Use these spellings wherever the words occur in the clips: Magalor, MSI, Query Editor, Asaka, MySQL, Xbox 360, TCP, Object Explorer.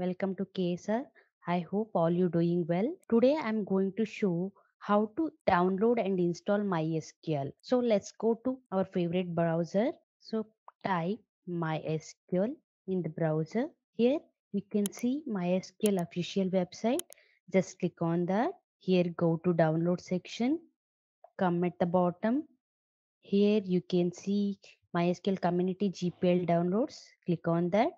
Welcome to KSR. I hope all you doing well. Today I'm going to show how to download and install MySQL. So let's go to our favorite browser. So type MySQL in the browser. Here you can see MySQL official website. Just click on that. Here go to download section. Come at the bottom. Here you can see MySQL community GPL downloads. Click on that.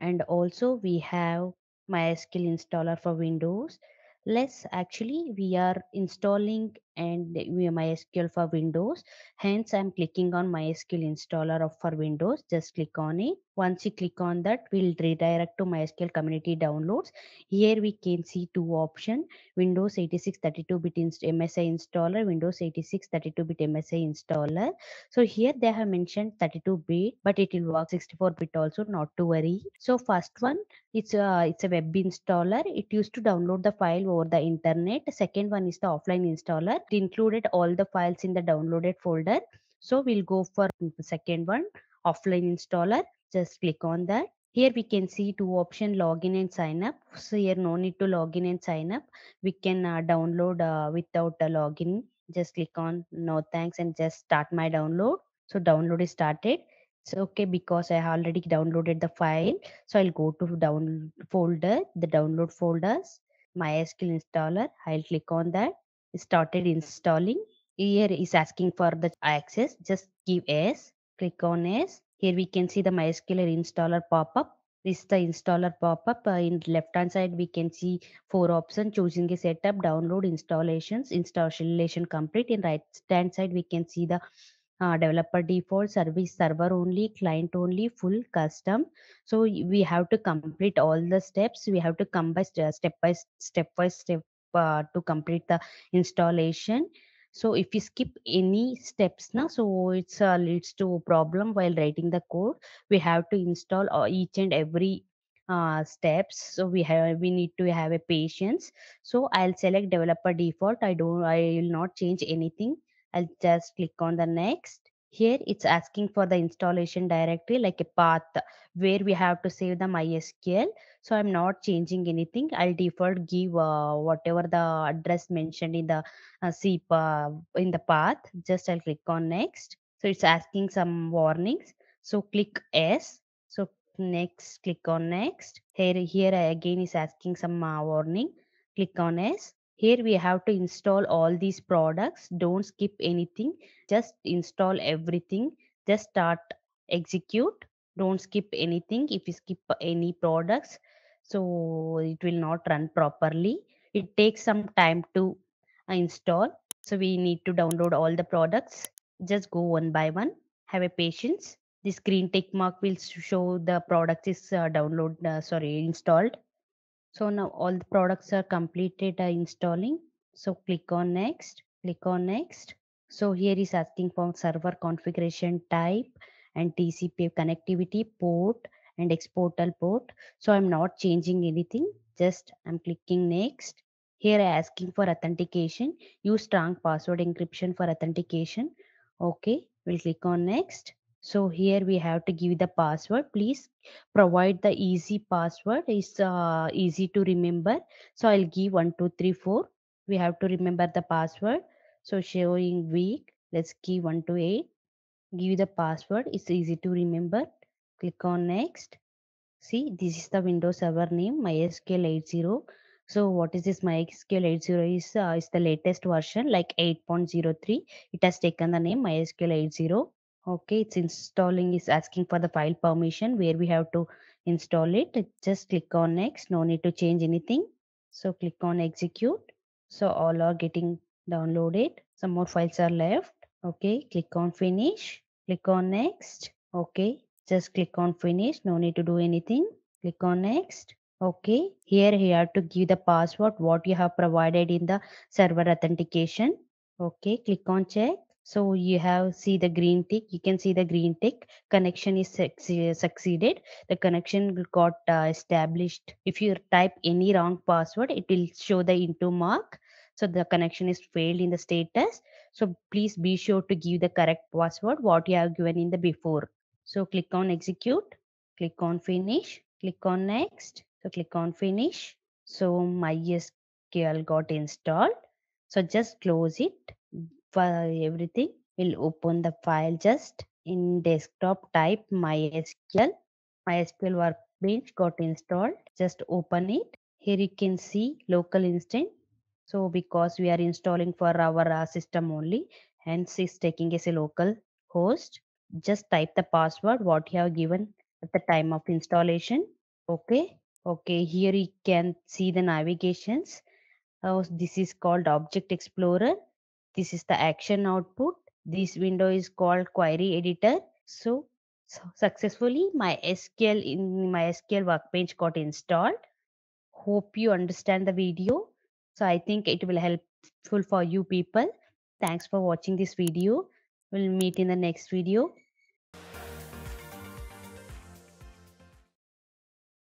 And also we have MySQL installer for Windows. We are installing and we have MySQL for Windows. Hence I'm clicking on MySQL installer for Windows. Just click on it. Once you click on that, we'll redirect to MySQL community downloads. Here we can see two options: Windows 86 32-bit MSI installer, Windows 86 32-bit MSI installer. So here they have mentioned 32-bit, but it will work 64-bit also. Not to worry. So first one, it's a web installer. It used to download the file over the internet. Second one is the offline installer. It included all the files in the downloaded folder. So we'll go for the second one, offline installer. Just click on that. Here we can see two options, login and sign up. So here no need to login and sign up. We can download without a login. Just click on no thanks and just start my download. So download is started. It's okay because I already downloaded the file. So I'll go to down folder, the download folders, MySQL installer. I'll click on that. It started installing. Here is asking for the access. Just give yes. Click on yes. Here we can see the MySQL installer pop-up. This is the installer pop-up. In left hand side we can see four options: choosing a setup, download, installations, installation complete. In right hand side we can see the developer default, service server only, client only, full, custom. So we have to complete all the steps. We have to come by step to complete the installation. So if you skip any steps now, so it's leads to problem while writing the code. We have to install each and every steps. So we need to have a patience. So I'll select developer default. I will not change anything. I'll just click on the next. Here it's asking for the installation directory, like a path where we have to save the MySQL. So I'm not changing anything. I'll default give whatever the address mentioned in the in the path. Just I'll click on next. So it's asking some warnings. So click yes. So next, click on next. Here again is asking some warning. Click on yes. Here we have to install all these products. Don't skip anything. Just install everything. Just start execute. Don't skip anything. If you skip any products, so it will not run properly. It takes some time to install. So we need to download all the products. Just go one by one. Have a patience. This green tick mark will show the product is installed. So now all the products are completed installing. So click on next, click on next. So here is asking for server configuration type and TCP connectivity port and exportal port. So I'm not changing anything. Just I'm clicking next. Here I'm asking for authentication. Use strong password encryption for authentication. Okay, we'll click on next. So here we have to give the password. Please provide the easy password. It's easy to remember. So I'll give 1234. We have to remember the password. So showing week, let's give 128. Give the password. It's easy to remember. Click on next. See, this is the Windows server name, MySQL 80. So what is this? MySQL 80 is the latest version, like 8.03. It has taken the name MySQL 80. Okay, it's installing. Is asking for the file permission where we have to install it. Just click on next. No need to change anything. So click on execute. So all are getting downloaded. Some more files are left. Okay, click on finish. Click on next. Okay, just click on finish. No need to do anything. Click on next. Okay, here you have to give the password what you have provided in the server authentication. Okay, click on check. So you have see the green tick. You can see the green tick. Connection is succeeded. The connection got established. If you type any wrong password, it will show the into mark. So the connection is failed in the status. So please be sure to give the correct password what you have given in the before. So click on execute. Click on finish. Click on next. So click on finish. So MySQL got installed. So just close it for everything. We'll open the file just in desktop, type MySQL. MySQL workbench got installed. Just open it. Here you can see local instance. So because we are installing for our system only, hence it's taking as a local host. Just type the password what you have given at the time of installation. Okay, here you can see the navigations. This is called Object Explorer. This is the action output. This window is called Query Editor. So successfully MySQL workbench got installed. Hope you understand the video. So I think it will helpful for you people. Thanks for watching this video. We'll meet in the next video.